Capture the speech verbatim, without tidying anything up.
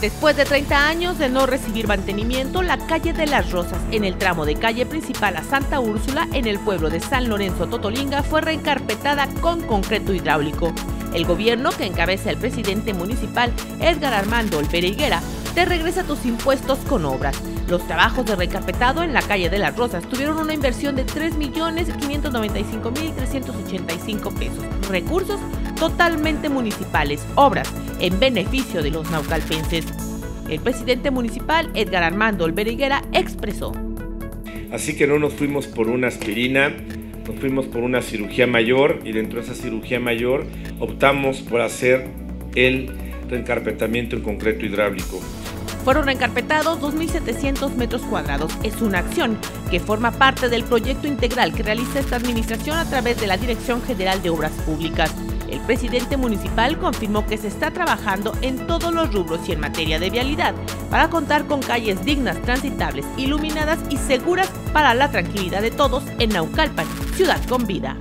Después de treinta años de no recibir mantenimiento, la calle de las Rosas, en el tramo de calle principal a Santa Úrsula, en el pueblo de San Lorenzo Totolinga, fue reencarpetada con concreto hidráulico. El gobierno, que encabeza el presidente municipal Edgar Armando Olvera Higuera, te regresa tus impuestos con obras. Los trabajos de reencarpetado en la calle de las Rosas tuvieron una inversión de tres millones quinientos noventa y cinco mil trescientos ochenta y cinco pesos, recursos totalmente municipales, obras en beneficio de los naucalpenses. El presidente municipal Edgar Armando Olvera Higuera expresó: así que no nos fuimos por una aspirina, nos fuimos por una cirugía mayor, y dentro de esa cirugía mayor optamos por hacer el reencarpetamiento en concreto hidráulico. Fueron reencarpetados dos mil setecientos metros cuadrados. Es una acción que forma parte del proyecto integral que realiza esta administración a través de la Dirección General de Obras Públicas. El presidente municipal confirmó que se está trabajando en todos los rubros y en materia de vialidad para contar con calles dignas, transitables, iluminadas y seguras para la tranquilidad de todos en Naucalpan, ciudad con vida.